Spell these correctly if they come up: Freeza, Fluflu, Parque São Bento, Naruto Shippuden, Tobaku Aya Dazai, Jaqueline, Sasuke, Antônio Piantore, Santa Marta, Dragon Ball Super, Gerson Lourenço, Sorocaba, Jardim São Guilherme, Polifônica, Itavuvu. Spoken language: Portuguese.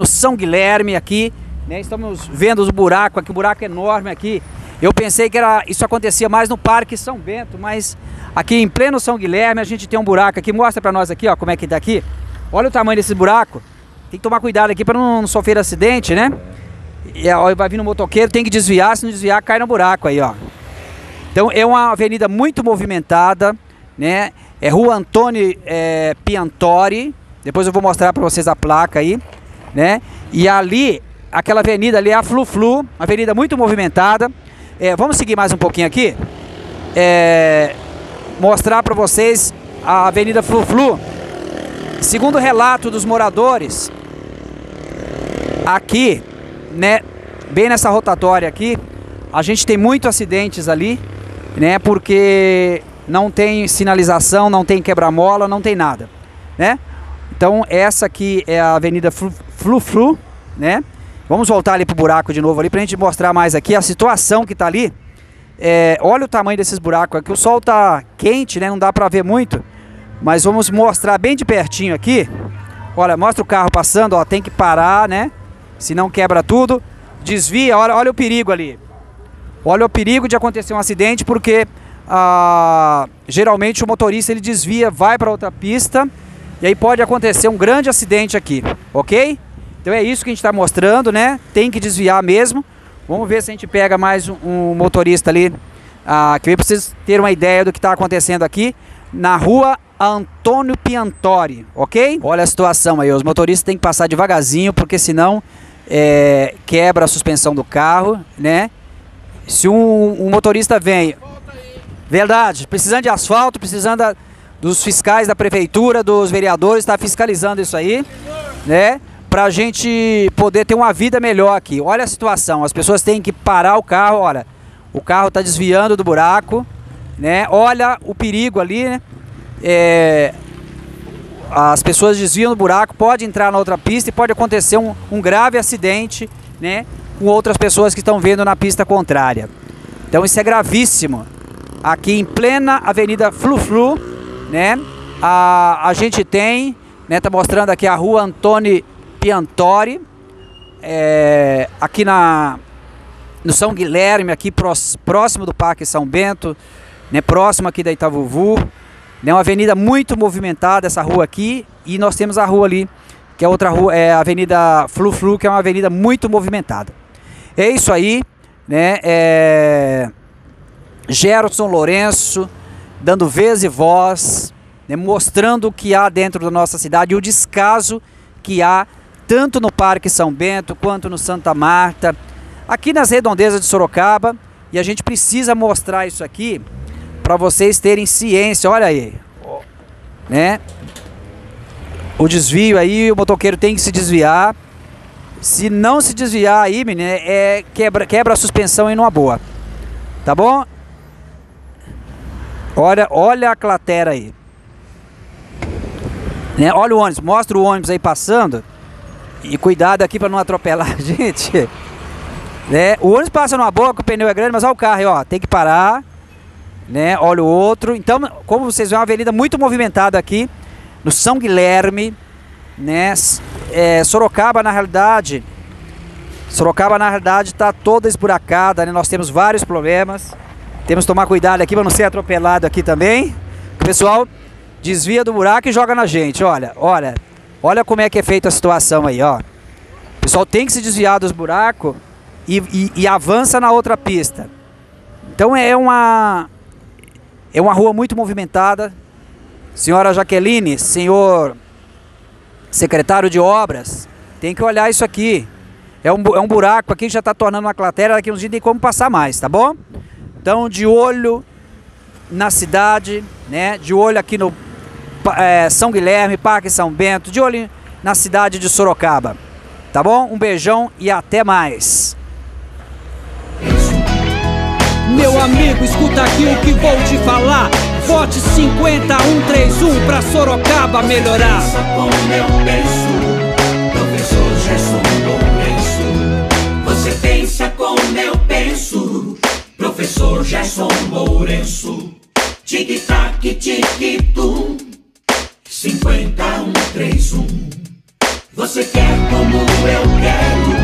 no São Guilherme aqui, né? Estamos vendo os buracos aqui, um buraco enorme aqui. Eu pensei que isso acontecia mais no Parque São Bento, mas aqui em pleno São Guilherme a gente tem um buraco aqui. Mostra pra nós aqui, ó, como é que tá aqui. Olha o tamanho desse buraco. Tem que tomar cuidado aqui pra não sofrer acidente, né? E, ó, vai vir um motoqueiro, tem que desviar, se não desviar cai no buraco aí, ó. Então é uma avenida muito movimentada, né? É Rua Antônio Piantore, depois eu vou mostrar pra vocês a placa aí, né? E ali, aquela avenida ali é a Fluflu, uma avenida muito movimentada. Vamos seguir mais um pouquinho aqui, mostrar para vocês a Avenida Fluflu. Segundo o relato dos moradores, aqui, né, bem nessa rotatória aqui, a gente tem muitos acidentes ali, né, porque não tem sinalização, não tem quebra-mola, não tem nada, né? Então essa aqui é a Avenida Fluflu, né? Vamos voltar ali pro buraco de novo ali pra gente mostrar mais aqui a situação que tá ali. Olha o tamanho desses buracos aqui. O sol tá quente, né? Não dá pra ver muito. Mas vamos mostrar bem de pertinho aqui. Olha, mostra o carro passando, ó. Tem que parar, né? Senão quebra tudo. Desvia, olha o perigo ali. Olha o perigo de acontecer um acidente porque geralmente o motorista ele desvia, vai pra outra pista. E aí pode acontecer um grande acidente aqui, ok? Então é isso que a gente está mostrando, né? Tem que desviar mesmo. Vamos ver se a gente pega mais um motorista ali, que eu preciso ter uma ideia do que está acontecendo aqui na Rua Antônio Piantore, ok? Olha a situação aí, os motoristas têm que passar devagarzinho, porque senão quebra a suspensão do carro, né? Se um motorista vem... Verdade, precisando de asfalto, precisando dos fiscais da prefeitura, dos vereadores, está fiscalizando isso aí, né? Pra gente poder ter uma vida melhor aqui. Olha a situação, as pessoas têm que parar o carro, olha, o carro tá desviando do buraco, né? Olha o perigo ali, né? As pessoas desviam do buraco, pode entrar na outra pista e pode acontecer um grave acidente, né? Com outras pessoas que estão vendo na pista contrária. Então isso é gravíssimo. Aqui em plena Avenida Fluflu, né? A gente tem, né? Tá mostrando aqui a Rua Antônio Piantore, aqui no São Guilherme, aqui próximo do Parque São Bento, né, próximo aqui da Itavuvu, né, uma avenida muito movimentada essa rua aqui, e nós temos a rua ali, que é outra rua, a Avenida Fluflu, que é uma avenida muito movimentada. É isso aí, né, Gerson Lourenço, dando vez e voz, né, mostrando o que há dentro da nossa cidade e o descaso que há tanto no Parque São Bento, quanto no Santa Marta, aqui nas redondezas de Sorocaba. E a gente precisa mostrar isso aqui para vocês terem ciência, olha aí, né? O desvio aí, o motoqueiro tem que se desviar. Se não se desviar aí, menina, quebra a suspensão aí numa boa, tá bom? Olha a cratera aí, né? Olha o ônibus, mostra o ônibus aí passando. E cuidado aqui para não atropelar a gente, né? O ônibus passa numa boa, o pneu é grande, mas olha o carro, ó, tem que parar, né? Olha o outro. Então, como vocês veem, é uma avenida muito movimentada aqui no São Guilherme, né? Sorocaba na realidade está toda esburacada, né? Nós temos vários problemas. Temos que tomar cuidado aqui para não ser atropelado aqui também. O pessoal desvia do buraco e joga na gente, olha. Olha como é que é feita a situação aí, ó. O pessoal tem que se desviar dos buracos e avança na outra pista. Então é uma rua muito movimentada. Senhora Jaqueline, senhor secretário de obras, tem que olhar isso aqui. É um buraco aqui que já está tornando uma cratera, daqui uns dias não tem como passar mais, tá bom? Então de olho na cidade, né? De olho aqui no São Guilherme, Parque São Bento, de olho na cidade de Sorocaba, tá bom? Um beijão e até mais. Meu amigo, escuta aqui o que vou te falar. Vote 50131 pra Sorocaba melhorar. Professor Gerson Lourenço, você pensa como eu penso. Professor Gerson Lourenço, tic-tac, tic-tum. 5131 você quer como eu quero.